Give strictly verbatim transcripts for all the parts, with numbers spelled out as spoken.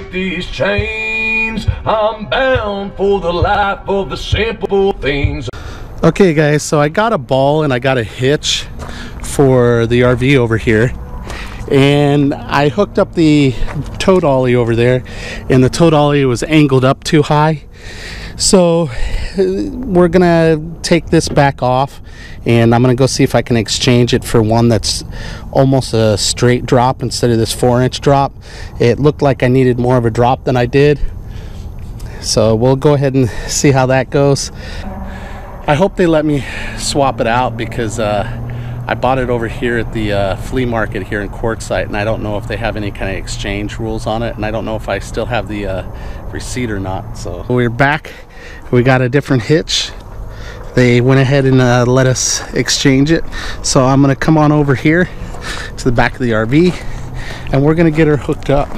break these chains. I'm bound for the life of the simple things. Okay guys, so I got a ball and I got a hitch for the R V over here, and I hooked up the tow dolly over there, and the tow dolly was angled up too high. So we're gonna take this back off, and I'm gonna go see if I can exchange it for one that's almost a straight drop instead of this four inch drop. It looked like I needed more of a drop than I did, so we'll go ahead and see how that goes. I hope they let me swap it out, because uh, I bought it over here at the uh, flea market here in Quartzsite, and I don't know if they have any kind of exchange rules on it, and I don't know if I still have the uh, receipt or not. So we're back. We got a different hitch. They went ahead and uh, let us exchange it. So I'm gonna come on over here to the back of the R V, and we're gonna get her hooked up.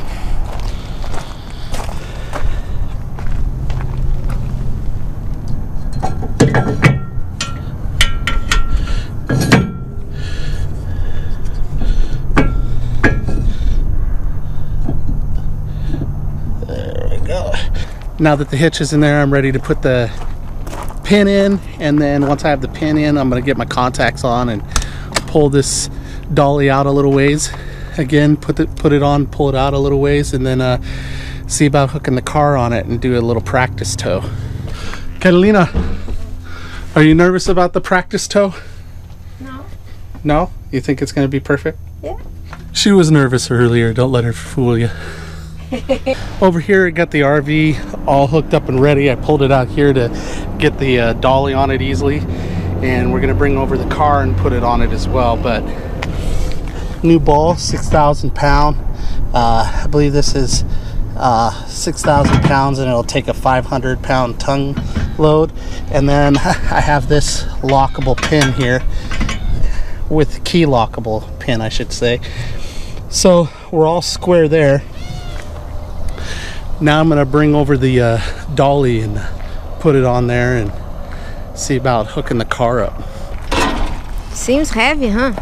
Now that the hitch is in there, I'm ready to put the pin in, and then once I have the pin in, I'm going to get my contacts on and pull this dolly out a little ways. Again, put the, put it on, pull it out a little ways, and then uh, see about hooking the car on it and do a little practice tow. Catalina, are you nervous about the practice tow? No. No? You think it's going to be perfect? Yeah. She was nervous earlier. Don't let her fool you. Over here I got the R V all hooked up and ready. I pulled it out here to get the uh, dolly on it easily, and we're gonna bring over the car and put it on it as well. But new ball, six thousand pound. uh, I believe this is uh, six thousand pounds, and it'll take a five hundred pound tongue load. And then I have this lockable pin here, with key lockable pin I should say. So we're all square there. Now I'm going to bring over the uh, dolly and put it on there and see about hooking the car up. Seems heavy, huh?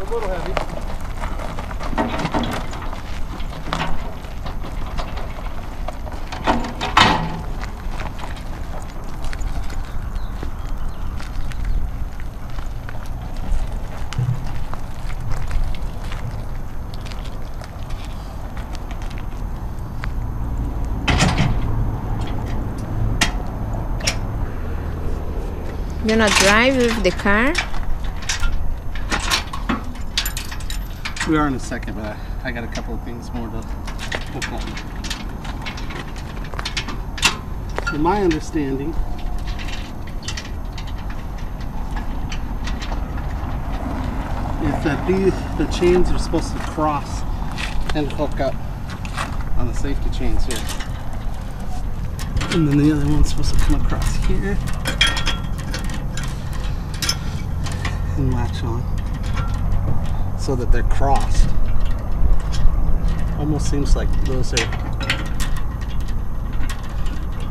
A little heavy. You're gonna drive with the car? We are in a second, but I got a couple of things more to hook on. In my understanding, is that these, the chains are supposed to cross and hook up on the safety chains here. And then the other one's supposed to come across here and latch on so that they're crossed. Almost seems like those are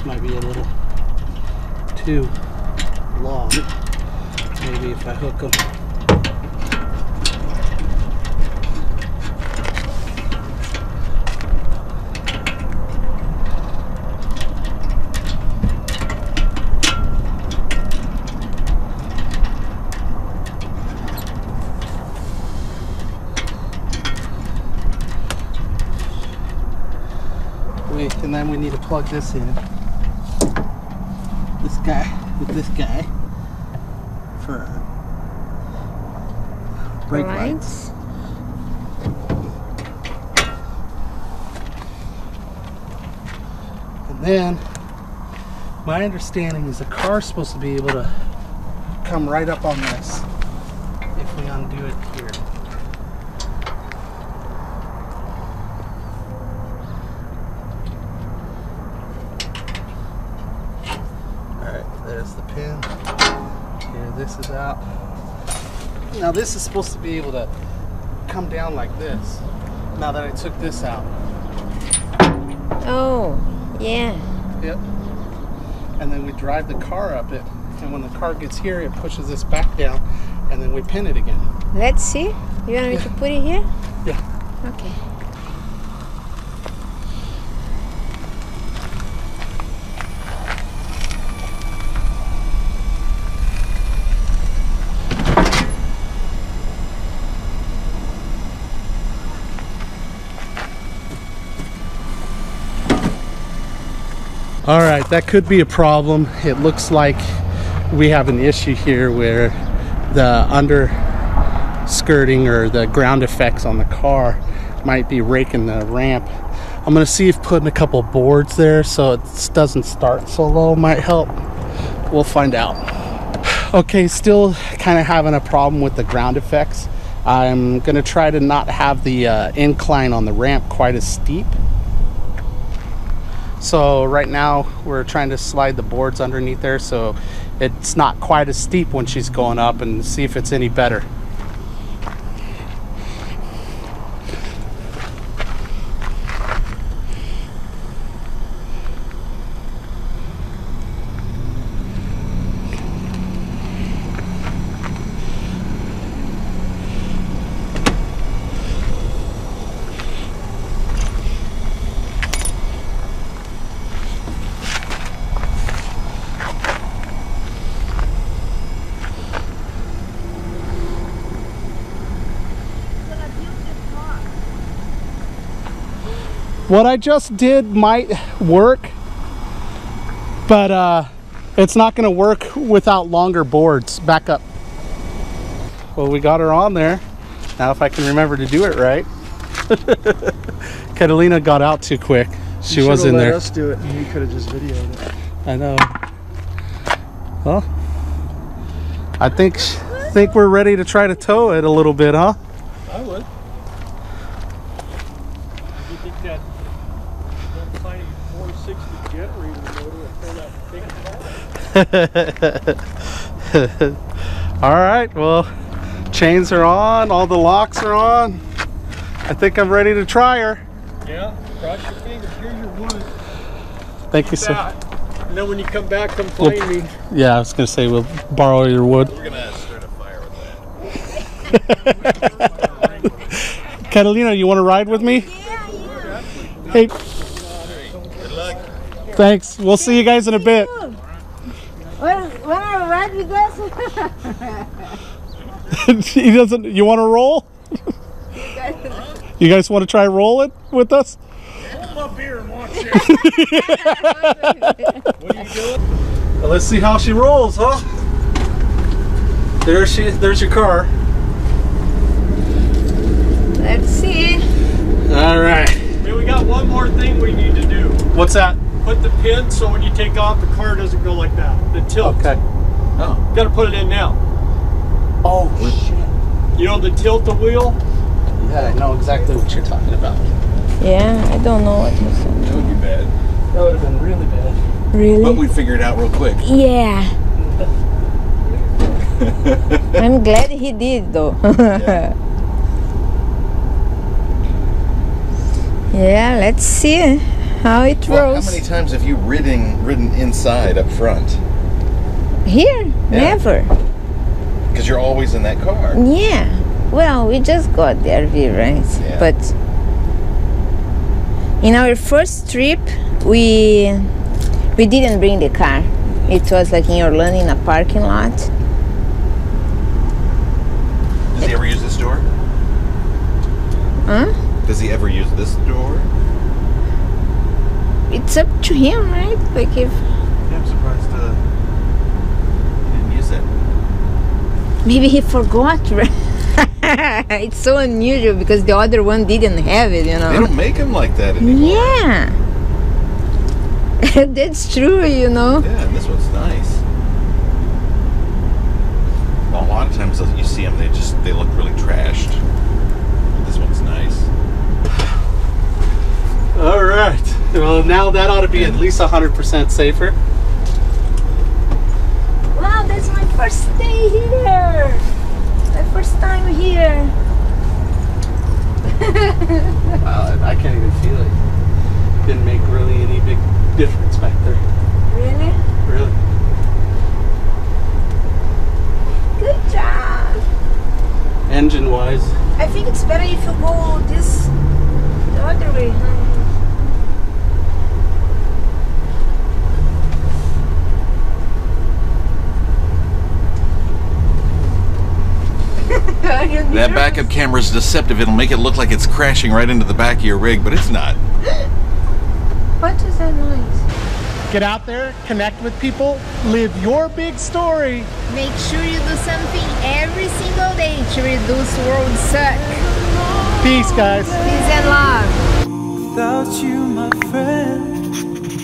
might be a little too long. Maybe if I hook them. And then we need to plug this in, this guy with this guy for brake lights. lights. And then my understanding is the car's supposed to be able to come right up on this if we undo it here. This is out. Now this is supposed to be able to come down like this, now that I took this out. Oh, yeah. Yep. And then we drive the car up it, and when the car gets here, it pushes this back down, and then we pin it again. Let's see. You want me yeah. to put it here? Yeah. Okay. All right, that could be a problem. It looks like we have an issue here where the underskirting or the ground effects on the car might be raking the ramp. I'm gonna see if putting a couple boards there so it doesn't start so low might help. We'll find out. Okay, still kind of having a problem with the ground effects. I'm gonna try to not have the uh, incline on the ramp quite as steep. So right now we're trying to slide the boards underneath there so it's not quite as steep when she's going up, and see if it's any better. What I just did might work, but uh, it's not gonna work without longer boards. Back up. Well, we got her on there. Now if I can remember to do it right. Catalina got out too quick. She you was in let there. Us do it, and you could have just videoed it. I know. Well, I think think we're ready to try to tow it a little bit, huh? I would. All right, well, chains are on, all the locks are on. I think I'm ready to try her. Yeah, cross your fingers, here's your wood. Thank Keep you, sir. And then when you come back, come find we'll, me. Yeah, I was going to say, we'll borrow your wood. We're going to start a fire with that. Catalina, you want to ride with me? Yeah, yeah. Hey. Good luck. Thanks. We'll see you guys in a bit. He doesn't. You want to roll? You guys want to try roll it with us? Hold my beer and watch it. What are you doing? Well, let's see how she rolls, huh? There she. There's your car. Let's see. All right. Hey, we got one more thing we need to do. What's that? Put the pin so when you take off, the car doesn't go like that. The tilt. Okay. Oh. Got to put it in now. Oh, shit. You know the tilt the wheel? Yeah, I know exactly what you're talking about. Yeah, I don't know what you're saying. That would be bad. That would have been really bad. Really? But we figured it out real quick. Yeah. I'm glad he did, though. Yeah. Yeah, let's see how it well, rolls. How many times have you ridden, ridden inside up front? Here? Yeah. Never. Because you're always in that car. Yeah. Well, we just got the R V, right? Yeah. But in our first trip, we we didn't bring the car. It was like in Orlando in a parking lot. Does he ever use this door? Huh? Does he ever use this door? It's up to him, right? Like if... Yeah, I'm surprised uh, he didn't use it. Maybe he forgot, right? It's so unusual because the other one didn't have it, you know? They don't make them like that anymore. Yeah. That's true, you know? Yeah, and this one's nice. Well, a lot of times you see them, they just, they look really trashed. This one's nice. All right. Well, now that ought to be at least one hundred percent safer. Wow, that's my first day here. My first time here. Wow, I can't even feel it. Didn't make really any big difference back there. Really? Really. Good job. Engine-wise. I think it's better if you go this the other way, huh? That backup camera is deceptive. It'll make it look like it's crashing right into the back of your rig, but it's not. What is that noise? Get out there, connect with people, live your big story. Make sure you do something every single day to reduce world suck. Peace, guys. Peace and love. Without you, my friend,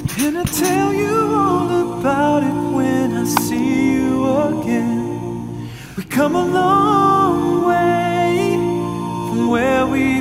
can I tell you all about it when I see you again? We come a long way from where we